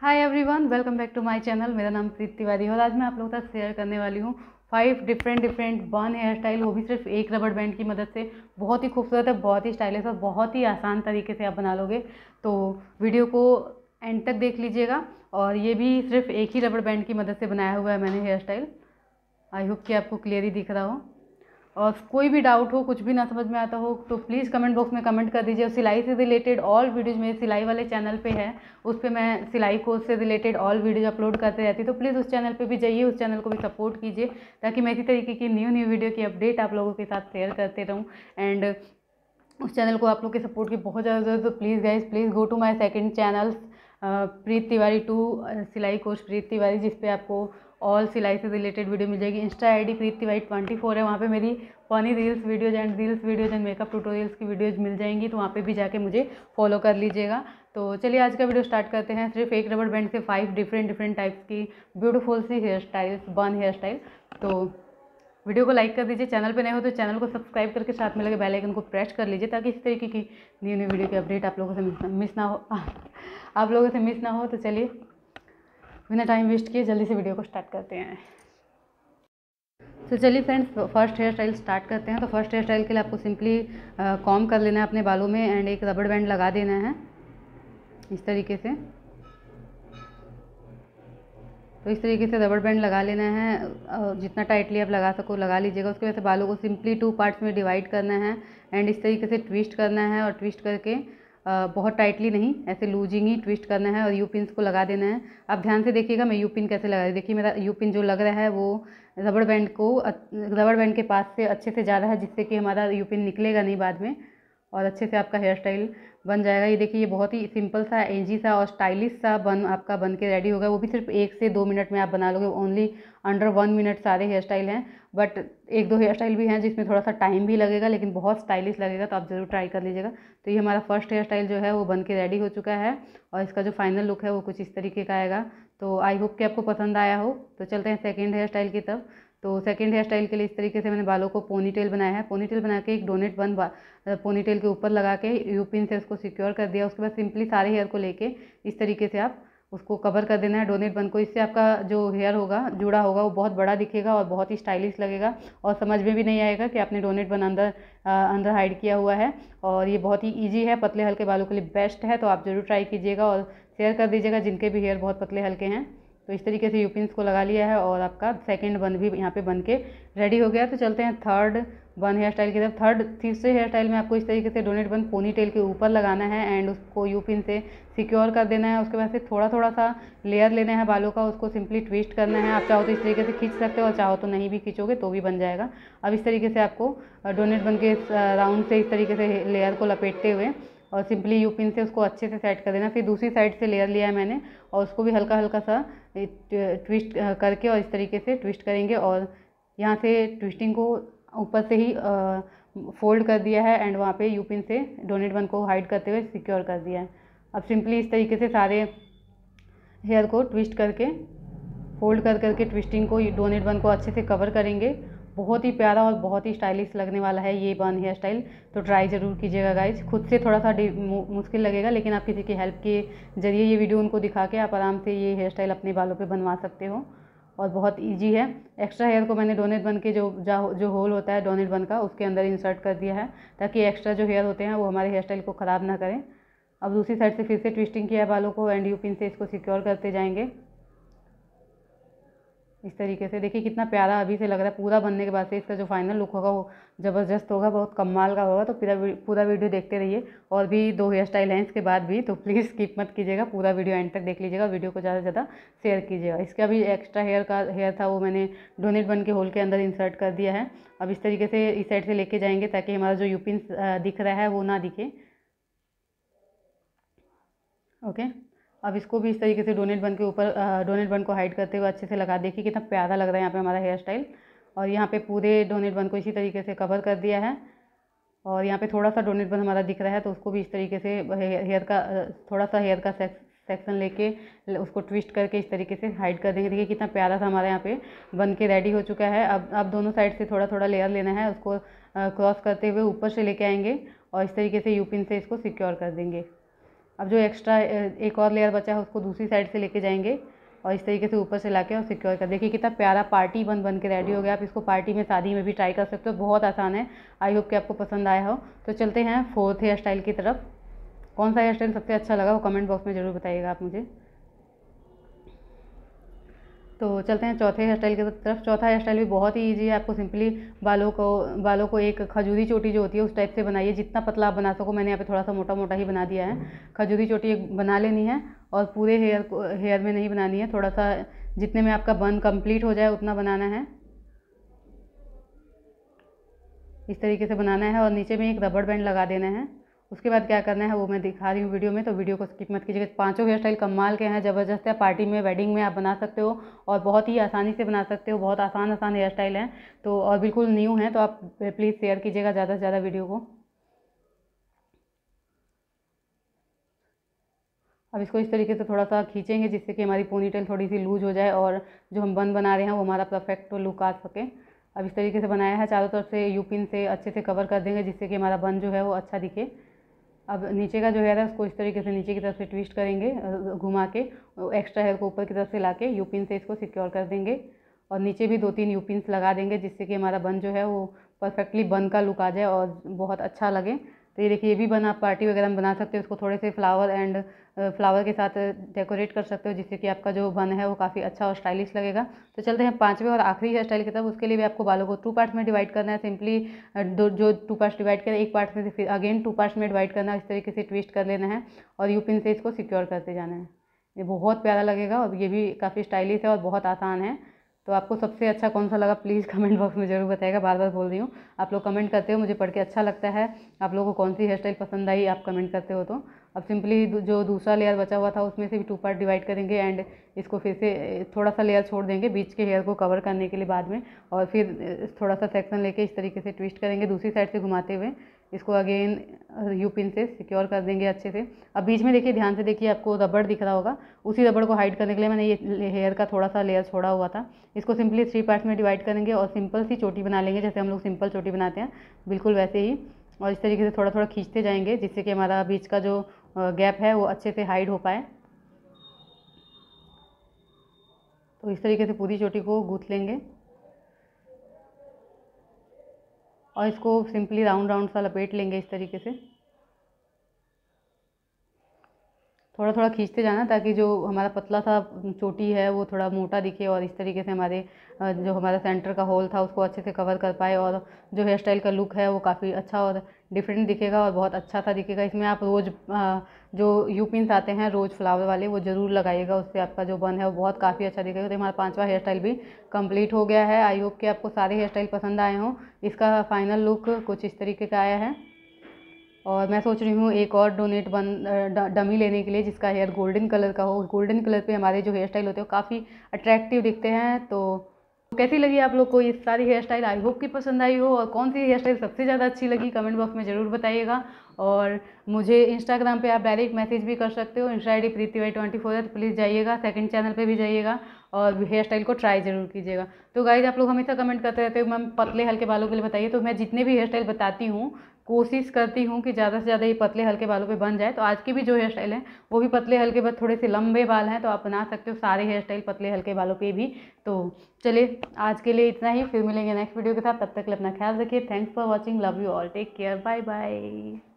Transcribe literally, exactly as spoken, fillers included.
Hi everyone, welcome back to my channel. मेरा नाम प्रीति तिवारी है और आज मैं आप लोगों के साथ शेयर करने वाली हूँ five different different bun hair style, वो भी सिर्फ एक रबड़ बैंड की मदद से। बहुत ही खूबसूरत है, बहुत ही स्टाइलिश और बहुत ही आसान तरीके से आप बना लोगे। तो वीडियो को एंड तक देख लीजिएगा। और ये भी सिर्फ एक ही रबड़ बैंड की मदद से बनाया हुआ है मैंने हेयर स्टाइल। आई होप कि आपको क्लियरली दिख रहा हो। और कोई भी डाउट हो, कुछ भी ना समझ में आता हो तो प्लीज़ कमेंट बॉक्स में कमेंट कर दीजिए। सिलाई से रिलेटेड ऑल वीडियोज़ मेरे सिलाई वाले चैनल पे है, उस पर मैं सिलाई कोर्स से रिलेटेड ऑल वीडियोज़ अपलोड करते रहती हूँ। तो प्लीज़ उस चैनल पे भी जाइए, उस चैनल को भी सपोर्ट कीजिए ताकि मैं इसी तरीके की न्यू न्यू वीडियो की अपडेट आप लोगों के साथ शेयर करते रहूँ। एंड उस चैनल को आप लोग के सपोर्ट की बहुत ज़्यादा ज़रूरत है। तो please guys, please go to my second channel Preeti Tiwari to सिलाई कोच प्रीति तिवारी, जिसपे आपको ऑल सिलाई से रिलेटेड वीडियो मिल जाएगी। Insta ID Preeti Tiwari twenty four है, वहाँ पे मेरी funny reels videos and reels videos and makeup tutorials की वीडियोज मिल जाएंगी। तो वहाँ पे भी जाके मुझे फॉलो कर लीजिएगा। तो चलिए आज का वीडियो स्टार्ट करते हैं। सिर्फ एक रबड़ बैंड से फाइव डिफरेंट डिफरेंट टाइप्स की ब्यूटीफुल सी hair styles, bun hair style. तो वीडियो को लाइक कर दीजिए, चैनल पर नए हो तो चैनल को सब्सक्राइब करके साथ में लगे बेल आइकन को प्रेस कर लीजिए ताकि इस तरीके की न्यू न्यू वीडियो की अपडेट आप लोगों से मिस ना हो आप लोगों से मिस ना हो। तो चलिए बिना टाइम वेस्ट किए जल्दी से वीडियो को स्टार्ट करते हैं। तो चलिए friends, first hair style start करते हैं। तो फर्स्ट हेयर स्टाइल के लिए आपको सिंपली कॉम कर लेना है अपने बालों में एंड एक रबड़ बैंड लगा देना है इस तरीके से। तो इस तरीके से रबड़ बैंड लगा लेना है, जितना टाइटली आप लगा सको लगा लीजिएगा। उसके बाद से बालों को सिंपली टू पार्ट्स में डिवाइड करना है एंड इस तरीके से ट्विस्ट करना है। और ट्विस्ट करके बहुत टाइटली नहीं, ऐसे लूजिंग ही ट्विस्ट करना है और यू पिन को लगा देना है। आप ध्यान से देखिएगा मैं यू पिन कैसे लगा रही हूँ। देखिए मेरा यू पिन जो लग रहा है वो रबड़ बैंड को रबड़ बैंड के पास से अच्छे से जा रहा है, जिससे कि हमारा यू पिन निकलेगा नहीं बाद में और अच्छे से आपका हेयर स्टाइल बन जाएगा। ये देखिए, ये बहुत ही सिंपल सा, एजी सा और स्टाइलिश सा बन आपका बन के रेडी होगा। वो भी सिर्फ एक से दो मिनट में आप बना लोगे। ओनली अंडर वन मिनट सारे हेयर स्टाइल हैं, बट एक दो हेयर स्टाइल भी हैं जिसमें थोड़ा सा टाइम भी लगेगा लेकिन बहुत स्टाइलिश लगेगा। तो आप ज़रूर ट्राई कर लीजिएगा। तो ये हमारा फर्स्ट हेयर स्टाइल जो है वो बन के रेडी हो चुका है और इसका जो फाइनल लुक है वो कुछ इस तरीके का आएगा। तो आई होप कि आपको पसंद आया हो। तो चलते हैं सेकेंड हेयर स्टाइल की तरफ। तो सेकंड हेयर स्टाइल के लिए इस तरीके से मैंने बालों को पोनी टेल बनाया है। पोनी टेल बना के एक डोनेट बन पोनी टेल के ऊपर लगा के यू पिन से उसको सिक्योर कर दिया। उसके बाद सिंपली सारे हेयर को लेके इस तरीके से आप उसको कवर कर देना है डोनेट बन को। इससे आपका जो हेयर होगा, जुड़ा होगा, वो बहुत बड़ा दिखेगा और बहुत ही स्टाइलिश लगेगा और समझ में भी नहीं आएगा कि आपने डोनेट बन अंदर आ, अंदर हाइड किया हुआ है। और ये बहुत ही ईजी है, पतले हल्के बालों के लिए बेस्ट है। तो आप ज़रूर ट्राई कीजिएगा और शेयर कर दीजिएगा जिनके भी हेयर बहुत पतले हल्के हैं। तो इस तरीके से यू पिन्स को लगा लिया है और आपका सेकंड बन भी यहाँ पे बन के रेडी हो गया। तो चलते हैं थर्ड बन हेयर स्टाइल की तरफ। थर्ड तीसरे हेयर स्टाइल में आपको इस तरीके से डोनेट बन पोनी टेल के ऊपर लगाना है एंड उसको यू पिन से सिक्योर कर देना है। उसके बाद से थोड़ा थोड़ा सा लेयर लेना है बालों का, उसको सिंपली ट्विस्ट करना है। आप चाहो तो इस तरीके से खींच सकते हो और चाहो तो नहीं भी खींचोगे तो भी बन जाएगा। अब इस तरीके से आपको डोनेट बन के राउंड से इस तरीके से लेयर को लपेटते हुए और सिंपली यू पिन से उसको अच्छे से सेट कर देना। फिर दूसरी साइड से लेयर लिया है मैंने और उसको भी हल्का हल्का सा ट्विस्ट करके और इस तरीके से ट्विस्ट करेंगे। और यहाँ से ट्विस्टिंग को ऊपर से ही फोल्ड कर दिया है एंड वहाँ पे यू पिन से डोनेट बन को हाइड करते हुए सिक्योर कर दिया है। अब सिंपली इस तरीके से सारे हेयर को ट्विस्ट करके फोल्ड कर करके ट्विस्टिंग को डोनेट बन को अच्छे से कवर करेंगे। बहुत ही प्यारा और बहुत ही स्टाइलिश लगने वाला है ये बन हेयर स्टाइल। तो ट्राई ज़रूर कीजिएगा गाइज। खुद से थोड़ा सा मुश्किल लगेगा लेकिन आप किसी की हेल्प के जरिए ये वीडियो उनको दिखा के आप आराम से ये हेयर स्टाइल अपने बालों पे बनवा सकते हो और बहुत इजी है। एक्स्ट्रा हेयर को मैंने डोनेट बन के जो जो होल होता है डोनेट बन का, उसके अंदर इंसर्ट कर दिया है ताकि एक्स्ट्रा जो हेयर होते हैं वो हमारे हेयर स्टाइल को ख़राब ना करें। अब दूसरी साइड से फिर से ट्विस्टिंग किया है बालों को एंड यू पिन से इसको सिक्योर करते जाएंगे इस तरीके से। देखिए कितना प्यारा अभी से लग रहा है। पूरा बनने के बाद से इसका जो फाइनल लुक होगा वो ज़बरदस्त होगा, बहुत कमाल का होगा। तो पूरा पूरा वीडियो देखते रहिए। और भी दो हेयर स्टाइल हैं इसके बाद भी, तो प्लीज़ स्किप मत कीजिएगा, पूरा वीडियो एंड तक देख लीजिएगा। वीडियो को ज़्यादा से ज़्यादा शेयर कीजिएगा। इसका भी एक्स्ट्रा हेयर का हेयर था वो मैंने डोनेट बन के होल के अंदर इंसर्ट कर दिया है। अब इस तरीके से इस साइड से लेके जाएंगे ताकि हमारा जो यू पिन दिख रहा है वो ना दिखे। ओके, अब इसको भी इस तरीके से डोनेट बन के ऊपर डोनेट बन को हाइड करते हुए अच्छे से लगा। देखिए कितना प्यारा लग रहा है यहाँ पे हमारा हेयर स्टाइल। और यहाँ पे पूरे डोनेट बन को इसी तरीके से कवर कर दिया है। और यहाँ पे थोड़ा सा डोनेट बन हमारा दिख रहा है तो उसको भी इस तरीके से हेयर का थोड़ा सा हेयर का सेक्शन लेके उसको ट्विस्ट करके इस तरीके से हाइड कर देंगे। देखिए कितना प्यारा सा हमारे यहाँ पे बन के रेडी हो चुका है। अब अब दोनों साइड से थोड़ा थोड़ा लेयर लेना है, उसको क्रॉस करते हुए ऊपर से लेके आएंगे और इस तरीके से यू पिन से इसको सिक्योर कर देंगे। अब जो एक्स्ट्रा एक और लेयर बचा है उसको दूसरी साइड से लेके जाएंगे और इस तरीके से ऊपर से लाके और सिक्योर कर। देखिए कितना प्यारा पार्टी बन बन के रेडी हो गया। आप इसको पार्टी में, शादी में भी ट्राई कर सकते हो, बहुत आसान है। आई होप कि आपको पसंद आया हो। तो चलते हैं फोर्थ हेयर स्टाइल की तरफ। कौन सा हेयर स्टाइल सबसे अच्छा लगा वो कमेंट बॉक्स में ज़रूर बताइएगा आप मुझे। तो चलते हैं चौथे हेयर स्टाइल की तरफ। चौथा हेयर स्टाइल भी बहुत ही ईजी है। आपको सिंपली बालों को बालों को एक खजूरी चोटी जो होती है उस टाइप से बनाइए, जितना पतला आप बना सको। मैंने यहाँ पे थोड़ा सा मोटा मोटा ही बना दिया है। खजूरी चोटी एक बना लेनी है और पूरे हेयर को हेयर में नहीं बनानी है, थोड़ा सा जितने में आपका बन कम्प्लीट हो जाए उतना बनाना है। इस तरीके से बनाना है और नीचे में एक रबड़ बैंड लगा देना है। उसके बाद क्या करना है वो मैं दिखा रही हूँ वीडियो में, तो वीडियो को स्किप मत कीजिएगा। पांचों हेयर स्टाइल कमाल के हैं, ज़बरदस्त है। पार्टी में, वेडिंग में आप बना सकते हो और बहुत ही आसानी से बना सकते हो। बहुत आसान आसान हेयर स्टाइल हैं तो, और बिल्कुल न्यू हैं, तो आप प्लीज़ शेयर कीजिएगा ज़्यादा से ज़्यादा वीडियो को। अब इसको इस तरीके से थोड़ा सा खींचेंगे जिससे कि हमारी पोनीटेल थोड़ी सी लूज हो जाए और जो हम बन बना रहे हैं वो हमारा परफेक्ट लुक आ सके। अब इस तरीके से बनाया है, चारों तरफ से यू पिन से अच्छे से कवर कर देंगे जिससे कि हमारा बन जो है वो अच्छा दिखे। अब नीचे का जो हेयर है उसको इस तरीके से नीचे की तरफ से ट्विस्ट करेंगे, घुमा के एक्स्ट्रा हेयर को ऊपर की तरफ से लाके यू पिन से इसको सिक्योर कर देंगे और नीचे भी दो तीन यू पिन लगा देंगे जिससे कि हमारा बन जो है वो परफेक्टली बन का लुक आ जाए और बहुत अच्छा लगे। तो ये देखिए, ये भी बन आप पार्टी वगैरह में बना सकते हो। इसको थोड़े से फ्लावर एंड फ्लावर के साथ डेकोरेट कर सकते हो जिससे कि आपका जो बन है वो काफ़ी अच्छा और स्टाइलिश लगेगा। तो चलते हैं पांचवें और आखिरी हेयर स्टाइल की तरफ। उसके लिए भी आपको बालों को टू पार्ट्स में डिवाइड करना है। सिंपली दो जो टू पार्ट्स डिवाइड करें, एक पार्ट में से फिर अगेन टू पार्ट्स में डिवाइड करना है। इस तरीके से ट्विस्ट कर लेना है और यू पिन से इसको सिक्योर करते जाना है। ये बहुत प्यारा लगेगा और ये भी काफ़ी स्टाइलिश है और बहुत आसान है। तो आपको सबसे अच्छा कौन सा लगा प्लीज़ कमेंट बॉक्स में ज़रूर बताइएगा। बार बार बोल रही हूँ, आप लोग कमेंट करते हो, मुझे पढ़ के अच्छा लगता है। आप लोगों को कौन सी हेयर स्टाइल पसंद आई आप कमेंट करते हो। तो अब सिंपली जो दूसरा लेयर बचा हुआ था उसमें से भी टू पार्ट डिवाइड करेंगे एंड इसको फिर से थोड़ा सा लेयर छोड़ देंगे बीच के हेयर को कवर करने के लिए बाद में, और फिर थोड़ा सा सेक्शन लेके इस तरीके से ट्विस्ट करेंगे दूसरी साइड से घुमाते हुए। इसको अगेन यू पिन से सिक्योर कर देंगे अच्छे से। अब बीच में देखिए, ध्यान से देखिए, आपको रबड़ दिख रहा होगा। उसी रबड़ को हाइड करने के लिए मैंने ये हेयर का थोड़ा सा लेयर छोड़ा हुआ था। इसको सिंपली थ्री पार्ट्स में डिवाइड करेंगे और सिंपल सी चोटी बना लेंगे जैसे हम लोग सिंपल चोटी बनाते हैं, बिल्कुल वैसे ही। और इस तरीके से थोड़ा थोड़ा खींचते जाएंगे जिससे कि हमारा बीच का जो गैप है वो अच्छे से हाइड हो पाए। तो इस तरीके से पूरी चोटी को गूँथ लेंगे और इसको सिंपली राउंड राउंड सा लपेट लेंगे इस तरीके से। थोड़ा थोड़ा खींचते जाना ताकि जो हमारा पतला सा चोटी है वो थोड़ा मोटा दिखे और इस तरीके से हमारे जो हमारा सेंटर का होल था उसको अच्छे से कवर कर पाए और जो हेयर स्टाइल का लुक है वो काफ़ी अच्छा और डिफरेंट दिखेगा और बहुत अच्छा सा दिखेगा। इसमें आप रोज़ जो यू पिन्स आते हैं रोज़ फ्लावर वाले वो ज़रूर लगाइएगा, उससे आपका जो बन है वो बहुत काफ़ी अच्छा दिखेगा। तो हमारा पांचवा हेयर स्टाइल भी कंप्लीट हो गया है। आई होप कि आपको सारे हेयर स्टाइल पसंद आए हों। इसका फाइनल लुक कुछ इस तरीके का आया है और मैं सोच रही हूँ एक और डोनेट बन डमी लेने के लिए जिसका हेयर गोल्डन कलर का हो। गोल्डन कलर पे हमारे जो हेयर स्टाइल होते हैं वो काफ़ी अट्रैक्टिव दिखते हैं। तो कैसी लगी आप लोग को ये सारी हेयर स्टाइल? आई होप कि पसंद आई हो। और कौन सी हेयर स्टाइल सबसे ज़्यादा अच्छी लगी कमेंट बॉक्स में ज़रूर बताइएगा। और मुझे इंस्टाग्राम पे आप डायरेक्ट मैसेज भी कर सकते हो, insta I D Preeti Tiwari twenty four है। तो प्लीज़ जाइएगा, सेकंड चैनल पे भी जाइएगा और हेयर स्टाइल को ट्राई जरूर कीजिएगा। तो गाइज, आप लोग हमेशा कमेंट करते रहते हो मैम पतले हल्के बालों के लिए बताइए। तो मैं जितने भी हेयर स्टाइल बताती हूँ कोशिश करती हूँ कि ज़्यादा से ज़्यादा ये पतले हल्के बालों पे बन जाए। तो आज की भी जो हेयर स्टाइल है वो भी पतले हल्के, बस थोड़े से लंबे बाल हैं तो आप बना सकते हो सारे हेयर स्टाइल पतले हल्के बालों पे भी। तो चलिए आज के लिए इतना ही, फिर मिलेंगे नेक्स्ट वीडियो के साथ। तब तक के लिए अपना ख्याल रखिए। Thanks for watching, love you all, take care, bye bye.